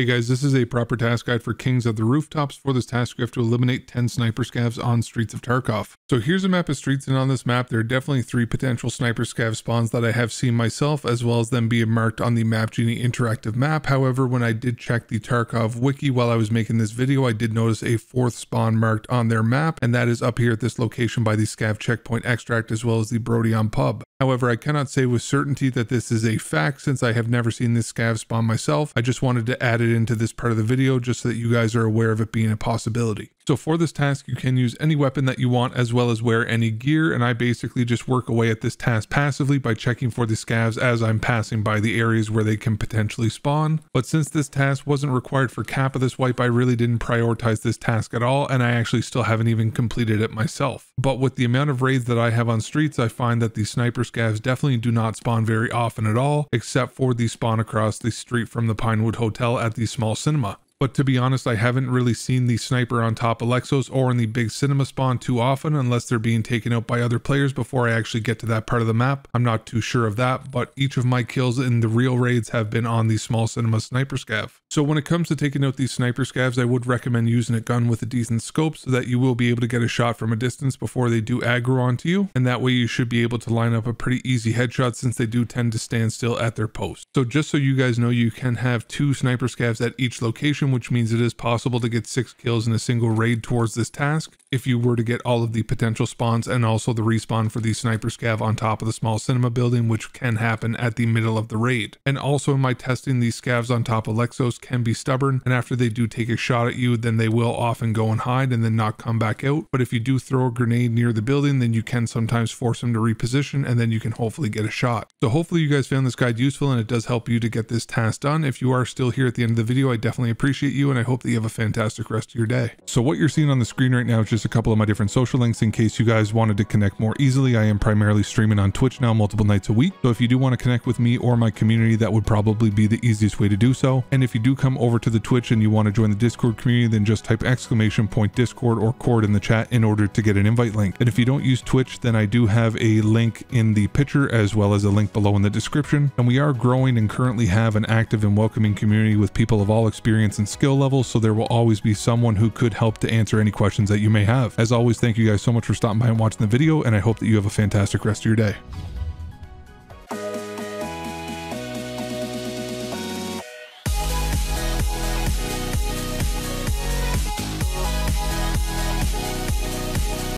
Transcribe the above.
Hey guys, this is a proper task guide for Kings of the Rooftops. For this task, we have to eliminate 10 sniper scavs on Streets of Tarkov. So here's a map of Streets, and on this map, there are definitely 3 potential sniper scav spawns that I have seen myself, as well as them being marked on the Map Genie interactive map. However, when I did check the Tarkov wiki while I was making this video, I did notice a 4th spawn marked on their map, and that is up here at this location by the scav checkpoint extract, as well as the Brodion pub. However, I cannot say with certainty that this is a fact since I have never seen this scav spawn myself. I just wanted to add it into this part of the video just so that you guys are aware of it being a possibility. So for this task, you can use any weapon that you want as well as wear any gear, and I basically just work away at this task passively by checking for the scavs as I'm passing by the areas where they can potentially spawn. But since this task wasn't required for Kappa this wipe, I really didn't prioritize this task at all, and I actually still haven't even completed it myself. But with the amount of raids that I have on Streets, I find that the sniper scavs definitely do not spawn very often at all, except for the spawn across the street from the Pinewood Hotel at the small cinema. But to be honest, I haven't really seen the sniper on top of Lexos or in the big cinema spawn too often unless they're being taken out by other players before I actually get to that part of the map. I'm not too sure of that, but each of my kills in the real raids have been on the small cinema sniper scav. So when it comes to taking out these sniper scavs, I would recommend using a gun with a decent scope so that you will be able to get a shot from a distance before they do aggro onto you, and that way you should be able to line up a pretty easy headshot since they do tend to stand still at their post. So just so you guys know, you can have 2 sniper scavs at each location, which means it is possible to get 6 kills in a single raid towards this task if you were to get all of the potential spawns and also the respawn for the sniper scav on top of the small cinema building, which can happen at the middle of the raid. And also in my testing, these scavs on top of Lexos can be stubborn, and after they do take a shot at you, then they will often go and hide and then not come back out. But if you do throw a grenade near the building, then you can sometimes force them to reposition, and then you can hopefully get a shot. So hopefully you guys found this guide useful and it does help you to get this task done. If you are still here at the end of the video, I definitely appreciate you, and I hope that you have a fantastic rest of your day. So what you're seeing on the screen right now is just a couple of my different social links in case you guys wanted to connect more easily. I am primarily streaming on Twitch now multiple nights a week, so if you do want to connect with me or my community, that would probably be the easiest way to do so. And if you do come over to the Twitch and you want to join the Discord community, then just type !Discord or cord in the chat in order to get an invite link. And if you don't use Twitch, then I do have a link in the picture as well as a link below in the description. And we are growing and currently have an active and welcoming community with people of all experience and skill levels, so there will always be someone who could help to answer any questions that you may have. As always, thank you guys so much for stopping by and watching the video, and I hope that you have a fantastic rest of your day.